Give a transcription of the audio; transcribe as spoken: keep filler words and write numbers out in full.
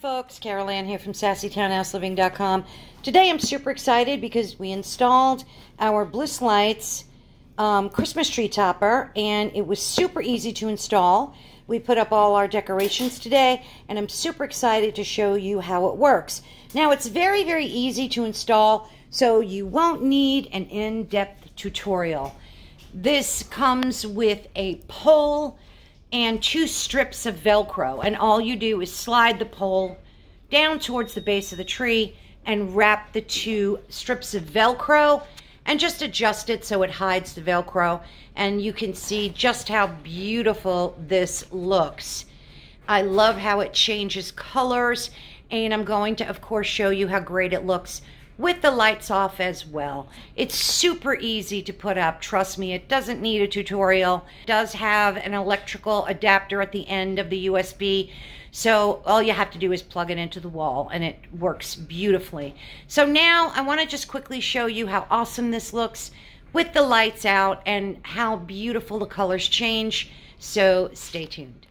folks, Carol Ann here from Sassy Town House Living dot com. Today I'm super excited because we installed our Bliss Lights um, Christmas tree topper, and it was super easy to install. We put up all our decorations today, and I'm super excited to show you how it works. Now, it's very, very easy to install, so you won't need an in-depth tutorial. This comes with a pole and two strips of Velcro, and all you do is slide the pole down towards the base of the tree and wrap the two strips of Velcro and just adjust it so it hides the Velcro, and you can see just how beautiful this looks. I love how it changes colors, and I'm going to of course show you how great it looks with the lights off as well. It's super easy to put up, trust me, it doesn't need a tutorial. It does have an electrical adapter at the end of the U S B, so all you have to do is plug it into the wall and it works beautifully. So now I want to just quickly show you how awesome this looks with the lights out and how beautiful the colors change, so stay tuned.